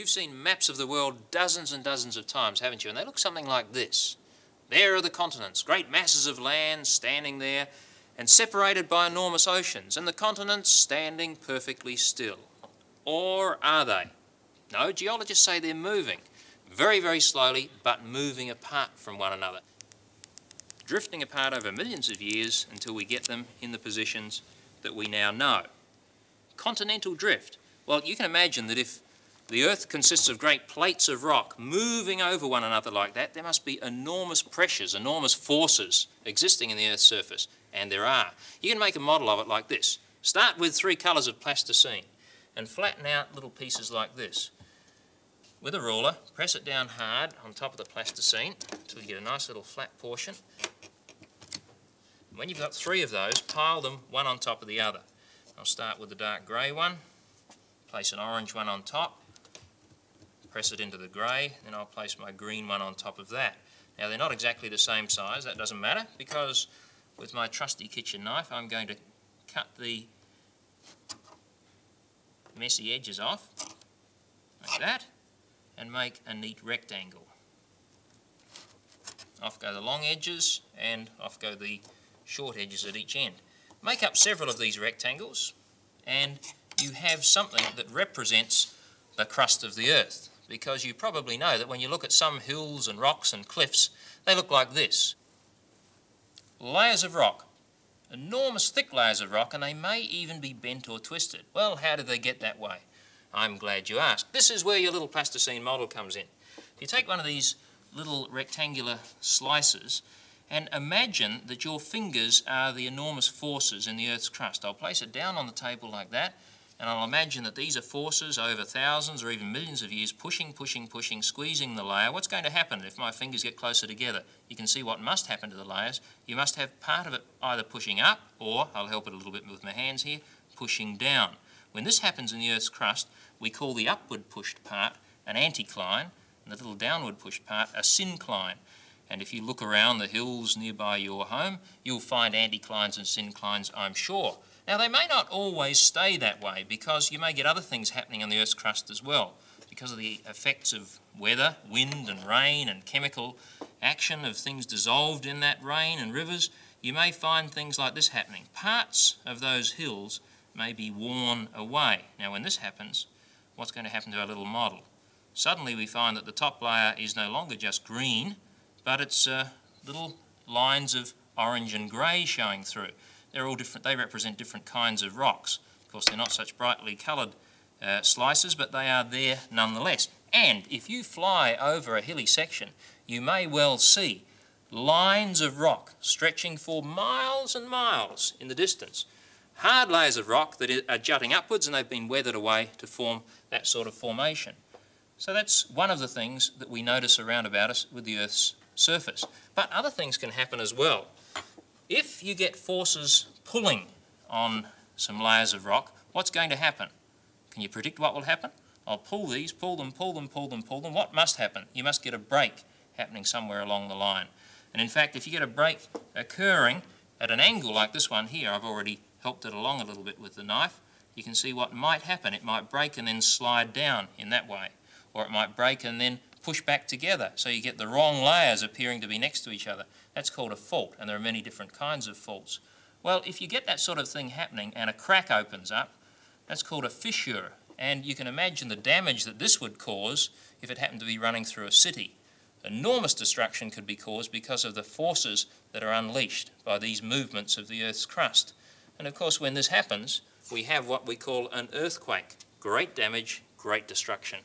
You've seen maps of the world dozens and dozens of times, haven't you? And they look something like this. There are the continents, great masses of land standing there and separated by enormous oceans, and the continents standing perfectly still. Or are they? No, geologists say they're moving, very, very slowly, but moving apart from one another, drifting apart over millions of years until we get them in the positions that we now know. Continental drift. Well, you can imagine that if the Earth consists of great plates of rock moving over one another like that, there must be enormous pressures, enormous forces existing in the Earth's surface, and there are. You can make a model of it like this. Start with three colours of plasticine and flatten out little pieces like this. With a ruler, press it down hard on top of the plasticine until you get a nice little flat portion. When you've got three of those, pile them one on top of the other. I'll start with the dark grey one, place an orange one on top, press it into the grey, then I'll place my green one on top of that. Now they're not exactly the same size, that doesn't matter, because with my trusty kitchen knife I'm going to cut the messy edges off, like that, and make a neat rectangle. Off go the long edges and off go the short edges at each end. Make up several of these rectangles and you have something that represents the crust of the Earth, because you probably know that when you look at some hills and rocks and cliffs, they look like this. Layers of rock, enormous thick layers of rock, and they may even be bent or twisted. Well, how did they get that way? I'm glad you asked. This is where your little plasticine model comes in. If you take one of these little rectangular slices and imagine that your fingers are the enormous forces in the Earth's crust. I'll place it down on the table like that, and I'll imagine that these are forces over thousands or even millions of years pushing, pushing, pushing, squeezing the layer. What's going to happen if my fingers get closer together? You can see what must happen to the layers. You must have part of it either pushing up, or, I'll help it a little bit with my hands here, pushing down. When this happens in the Earth's crust, we call the upward pushed part an anticline, and the little downward pushed part a syncline. And if you look around the hills nearby your home, you'll find anticlines and synclines, I'm sure. Now, they may not always stay that way, because you may get other things happening on the Earth's crust as well, because of the effects of weather, wind and rain and chemical action of things dissolved in that rain and rivers. You may find things like this happening. Parts of those hills may be worn away. Now, when this happens, what's going to happen to our little model? Suddenly we find that the top layer is no longer just green, but it's little lines of orange and grey showing through. They're all different, they represent different kinds of rocks. Of course, they're not such brightly coloured slices, but they are there nonetheless. And if you fly over a hilly section, you may well see lines of rock stretching for miles and miles in the distance. Hard layers of rock that are jutting upwards, and they've been weathered away to form that sort of formation. So that's one of the things that we notice around about us with the Earth's surface. But other things can happen as well. If you get forces pulling on some layers of rock, what's going to happen? Can you predict what will happen? I'll pull these, pull them, pull them, pull them, pull them. What must happen? You must get a break happening somewhere along the line. And in fact, if you get a break occurring at an angle like this one here, I've already helped it along a little bit with the knife, you can see what might happen. It might break and then slide down in that way, or it might break and then push back together, so you get the wrong layers appearing to be next to each other. That's called a fault, and there are many different kinds of faults. Well, if you get that sort of thing happening and a crack opens up, that's called a fissure, and you can imagine the damage that this would cause if it happened to be running through a city. Enormous destruction could be caused because of the forces that are unleashed by these movements of the Earth's crust. And of course, when this happens, we have what we call an earthquake. Great damage, great destruction.